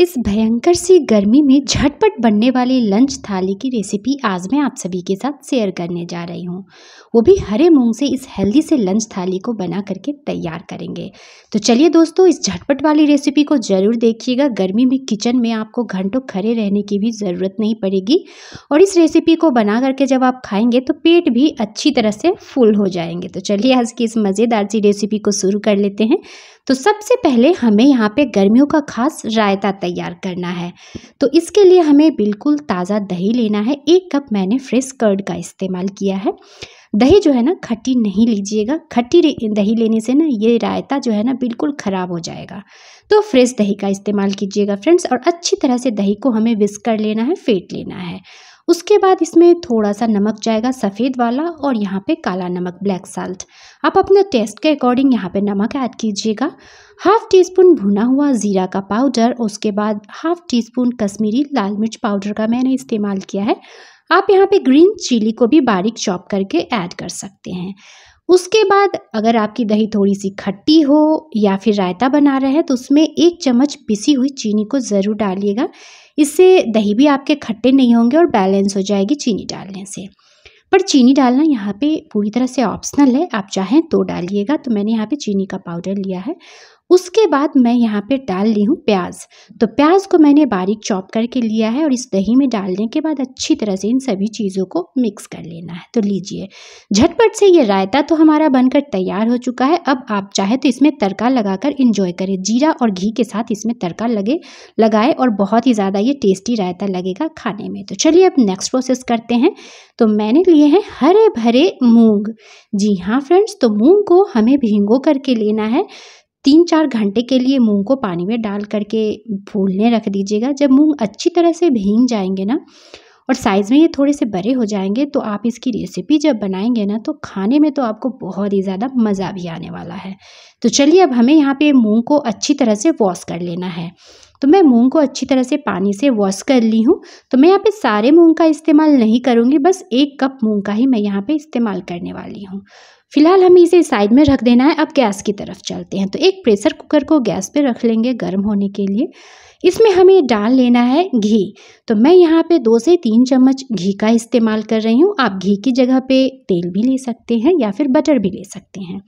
इस भयंकर सी गर्मी में झटपट बनने वाली लंच थाली की रेसिपी आज मैं आप सभी के साथ शेयर करने जा रही हूँ, वो भी हरे मूंग से। इस हेल्दी से लंच थाली को बना करके तैयार करेंगे। तो चलिए दोस्तों, इस झटपट वाली रेसिपी को ज़रूर देखिएगा। गर्मी में किचन में आपको घंटों खड़े रहने की भी ज़रूरत नहीं पड़ेगी और इस रेसिपी को बना करके जब आप खाएँगे तो पेट भी अच्छी तरह से फुल हो जाएंगे। तो चलिए आज की इस मज़ेदार सी रेसिपी को शुरू कर लेते हैं। तो सबसे पहले हमें यहाँ पे गर्मियों का खास रायता तैयार करना है। तो इसके लिए हमें बिल्कुल ताज़ा दही लेना है। 1 कप मैंने फ्रेश कर्ड का इस्तेमाल किया है। दही जो है ना, खट्टी नहीं लीजिएगा। खट्टी दही लेने से ना ये रायता जो है ना बिल्कुल ख़राब हो जाएगा। तो फ्रेश दही का इस्तेमाल कीजिएगा फ्रेंड्स। और अच्छी तरह से दही को हमें विस्क कर लेना है, फेंट लेना है। उसके बाद इसमें थोड़ा सा नमक जाएगा, सफ़ेद वाला, और यहाँ पे काला नमक, ब्लैक साल्ट। आप अपने टेस्ट के अकॉर्डिंग यहाँ पे नमक ऐड कीजिएगा। 1/2 टीस्पून भुना हुआ ज़ीरा का पाउडर, उसके बाद 1/2 टीस्पून कश्मीरी लाल मिर्च पाउडर का मैंने इस्तेमाल किया है। आप यहाँ पे ग्रीन चिली को भी बारीक चॉप करके ऐड कर सकते हैं। उसके बाद अगर आपकी दही थोड़ी सी खट्टी हो या फिर रायता बना रहे हैं तो उसमें 1 चम्मच पिसी हुई चीनी को ज़रूर डालिएगा। इससे दही भी आपके खट्टे नहीं होंगे और बैलेंस हो जाएगी चीनी डालने से। पर चीनी डालना यहाँ पे पूरी तरह से ऑप्शनल है, आप चाहें तो डालिएगा। तो मैंने यहाँ पे चीनी का पाउडर लिया है। उसके बाद मैं यहाँ पे डाल ली हूँ प्याज। तो प्याज को मैंने बारीक चॉप करके लिया है और इस दही में डालने के बाद अच्छी तरह से इन सभी चीज़ों को मिक्स कर लेना है। तो लीजिए, झटपट से ये रायता तो हमारा बनकर तैयार हो चुका है। अब आप चाहे तो इसमें तड़का लगाकर एंजॉय करें। जीरा और घी के साथ इसमें तड़का लगाए और बहुत ही ज़्यादा ये टेस्टी रायता लगेगा खाने में। तो चलिए अब नेक्स्ट प्रोसेस करते हैं। तो मैंने लिए हैं हरे भरे मूँग। जी हाँ फ्रेंड्स, तो मूँग को हमें भिगो करके लेना है। 3-4 घंटे के लिए मूंग को पानी में डाल करके फूलने रख दीजिएगा। जब मूंग अच्छी तरह से भीग जाएंगे ना और साइज़ में ये थोड़े से बड़े हो जाएंगे तो आप इसकी रेसिपी जब बनाएंगे ना तो खाने में तो आपको बहुत ही ज़्यादा मज़ा भी आने वाला है। तो चलिए अब हमें यहाँ पे मूंग को अच्छी तरह से वॉश कर लेना है। तो मैं मूंग को अच्छी तरह से पानी से वॉश कर ली हूँ। तो मैं यहाँ पे सारे मूंग का इस्तेमाल नहीं करूँगी, बस 1 कप मूंग का ही मैं यहाँ पे इस्तेमाल करने वाली हूँ। फिलहाल हमें इसे साइड में रख देना है। अब गैस की तरफ चलते हैं। तो एक प्रेशर कुकर को गैस पे रख लेंगे गर्म होने के लिए। इसमें हमें डाल लेना है घी। तो मैं यहाँ पे 2 से 3 चम्मच घी का इस्तेमाल कर रही हूँ। आप घी की जगह पे तेल भी ले सकते हैं या फिर बटर भी ले सकते हैं।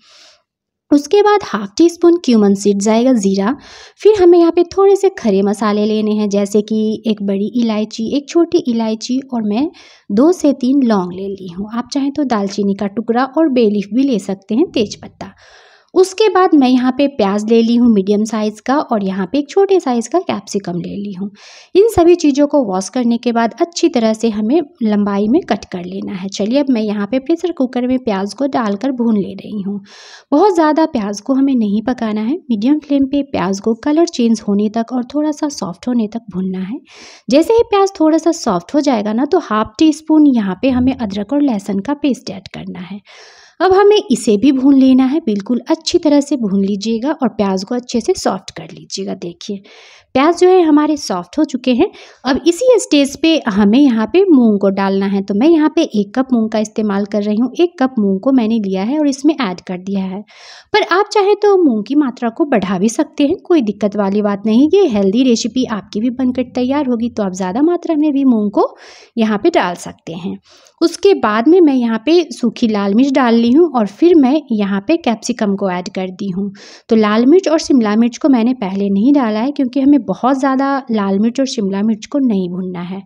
उसके बाद 1/2 टीस्पून क्यूमन सीड जाएगा, ज़ीरा। फिर हमें यहाँ पे थोड़े से खरे मसाले लेने हैं, जैसे कि 1 बड़ी इलायची, 1 छोटी इलायची, और मैं 2 से 3 लौंग ले ली हूँ। आप चाहें तो दालचीनी का टुकड़ा और बे लीफ भी ले सकते हैं, तेज़पत्ता। उसके बाद मैं यहाँ पे प्याज ले ली हूँ मीडियम साइज़ का, और यहाँ पे 1 छोटे साइज़ का कैप्सिकम ले ली हूँ। इन सभी चीज़ों को वॉश करने के बाद अच्छी तरह से हमें लंबाई में कट कर लेना है। चलिए अब मैं यहाँ पे प्रेशर कुकर में प्याज को डालकर भून ले रही हूँ। बहुत ज़्यादा प्याज को हमें नहीं पकाना है। मीडियम फ्लेम पर प्याज को कलर चेंज होने तक और थोड़ा सा सॉफ्ट होने तक भूनना है। जैसे ही प्याज थोड़ा सा सॉफ्ट हो जाएगा ना तो 1/2 टीस्पून यहाँ पर हमें अदरक और लहसुन का पेस्ट ऐड करना है। अब हमें इसे भी भून लेना है। बिल्कुल अच्छी तरह से भून लीजिएगा और प्याज को अच्छे से सॉफ्ट कर लीजिएगा। देखिए प्याज जो है हमारे सॉफ्ट हो चुके हैं। अब इसी स्टेज पे हमें यहाँ पे मूंग को डालना है। तो मैं यहाँ पे 1 कप मूंग का इस्तेमाल कर रही हूँ। 1 कप मूंग को मैंने लिया है और इसमें ऐड कर दिया है। पर आप चाहे तो मूंग की मात्रा को बढ़ा भी सकते हैं, कोई दिक्कत वाली बात नहीं। ये हेल्दी रेसिपी आपकी भी बनकर तैयार होगी तो आप ज़्यादा मात्रा में भी मूँग को यहाँ पर डाल सकते हैं। उसके बाद में मैं यहाँ पर सूखी लाल मिर्च डाल हूँ और फिर मैं यहाँ पे कैप्सिकम को ऐड कर दी हूँ। तो लाल मिर्च और शिमला मिर्च को मैंने पहले नहीं डाला है क्योंकि हमें बहुत ज़्यादा लाल मिर्च और शिमला मिर्च को नहीं भूनना है।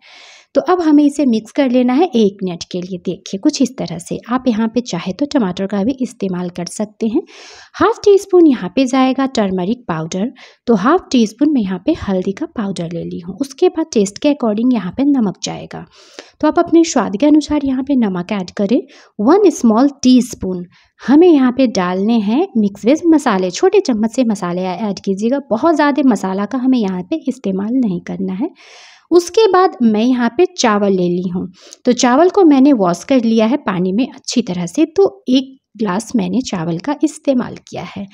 तो अब हमें इसे मिक्स कर लेना है 1 मिनट के लिए। देखिए कुछ इस तरह से। आप यहाँ पे चाहे तो टमाटर का भी इस्तेमाल कर सकते हैं। 1/2 टीस्पून यहाँ पे जाएगा टर्मरिक पाउडर। तो 1/2 टीस्पून में यहाँ पे हल्दी का पाउडर ले ली हूँ। उसके बाद टेस्ट के अकॉर्डिंग यहाँ पे नमक जाएगा। तो आप अपने स्वाद के अनुसार यहाँ पे नमक ऐड करें। 1 स्मॉल टीस्पून हमें यहाँ पे डालने हैं मिक्स वेज मसाले। छोटे चम्मच से मसाले ऐड कीजिएगा। बहुत ज़्यादा मसाला का हमें यहाँ पे इस्तेमाल नहीं करना है। उसके बाद मैं यहाँ पे चावल ले ली हूँ। तो चावल को मैंने वॉश कर लिया है पानी में अच्छी तरह से। तो 1 ग्लास मैंने चावल का इस्तेमाल किया है।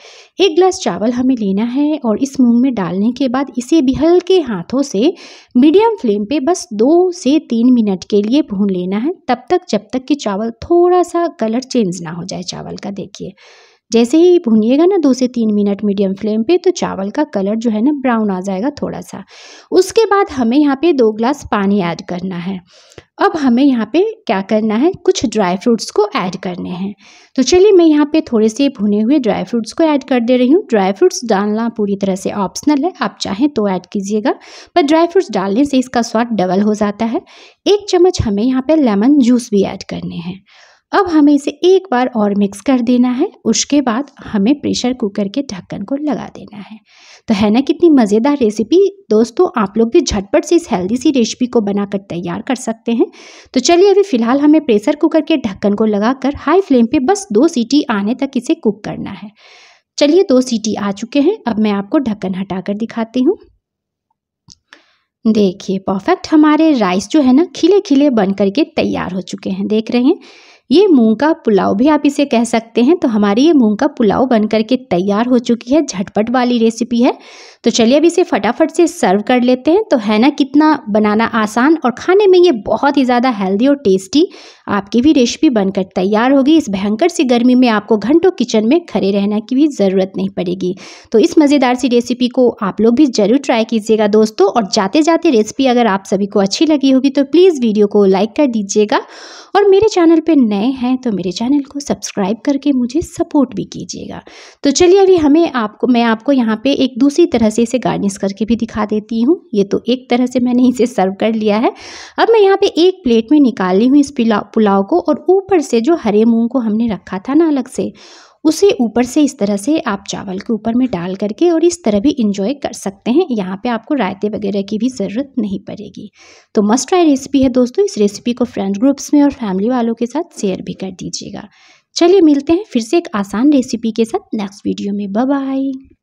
1 ग्लास चावल हमें लेना है और इस मूंग में डालने के बाद इसे भी हल्के हाथों से मीडियम फ्लेम पे बस 2 से 3 मिनट के लिए भून लेना है, तब तक जब तक कि चावल थोड़ा सा कलर चेंज ना हो जाए चावल का। देखिए जैसे ही भूनिएगा ना 2 से 3 मिनट मीडियम फ्लेम पे, तो चावल का कलर जो है ना ब्राउन आ जाएगा थोड़ा सा। उसके बाद हमें यहाँ पे 2 ग्लास पानी ऐड करना है। अब हमें यहाँ पे क्या करना है, कुछ ड्राई फ्रूट्स को ऐड करने हैं। तो चलिए मैं यहाँ पे थोड़े से भुने हुए ड्राई फ्रूट्स को ऐड कर दे रही हूँ। ड्राई फ्रूट्स डालना पूरी तरह से ऑप्शनल है, आप चाहें तो ऐड कीजिएगा, पर ड्राई फ्रूट्स डालने से इसका स्वाद डबल हो जाता है। 1 चम्मच हमें यहाँ पे लेमन जूस भी ऐड करने हैं। अब हमें इसे एक बार और मिक्स कर देना है। उसके बाद हमें प्रेशर कुकर के ढक्कन को लगा देना है। तो है ना कितनी मज़ेदार रेसिपी दोस्तों, आप लोग भी झटपट से इस हेल्दी सी रेसिपी को बनाकर तैयार कर सकते हैं। तो चलिए अभी फ़िलहाल हमें प्रेशर कुकर के ढक्कन को लगाकर हाई फ्लेम पे बस 2 सीटी आने तक इसे कुक करना है। चलिए 2 सीटी आ चुके हैं। अब मैं आपको ढक्कन हटाकर दिखाती हूँ। देखिए परफेक्ट हमारे राइस जो है ना खिले खिले बन करके तैयार हो चुके हैं। देख रहे हैं, ये मूंग का पुलाव भी आप इसे कह सकते हैं। तो हमारी ये मूंग का पुलाव बनकर के तैयार हो चुकी है, झटपट वाली रेसिपी है। तो चलिए अब इसे फटाफट से सर्व कर लेते हैं। तो है ना कितना बनाना आसान और खाने में ये बहुत ही ज़्यादा हेल्दी और टेस्टी आपकी भी रेसिपी बनकर तैयार होगी। इस भयंकर सी गर्मी में आपको घंटों किचन में खड़े रहने की भी ज़रूरत नहीं पड़ेगी। तो इस मज़ेदार सी रेसिपी को आप लोग भी ज़रूर ट्राई कीजिएगा दोस्तों। और जाते जाते रेसिपी अगर आप सभी को अच्छी लगी होगी तो प्लीज़ वीडियो को लाइक कर दीजिएगा, और मेरे चैनल पर नए हैं तो मेरे चैनल को सब्सक्राइब करके मुझे सपोर्ट भी कीजिएगा। तो चलिए अभी मैं आपको यहाँ पे एक दूसरी तरह से इसे गार्निश करके भी दिखा देती हूँ। ये तो एक तरह से मैंने इसे सर्व कर लिया है। अब मैं यहाँ पे एक प्लेट में निकाल ली हूँ इस पुलाव को, और ऊपर से जो हरे मूंग को हमने रखा था ना अलग से, उसे ऊपर से इस तरह से आप चावल के ऊपर में डाल करके और इस तरह भी इंजॉय कर सकते हैं। यहाँ पे आपको रायते वगैरह की भी ज़रूरत नहीं पड़ेगी। तो मस्ट ट्राई रेसिपी है दोस्तों। इस रेसिपी को फ्रेंड ग्रुप्स में और फैमिली वालों के साथ शेयर भी कर दीजिएगा। चलिए मिलते हैं फिर से एक आसान रेसिपी के साथ नेक्स्ट वीडियो में। Bye bye.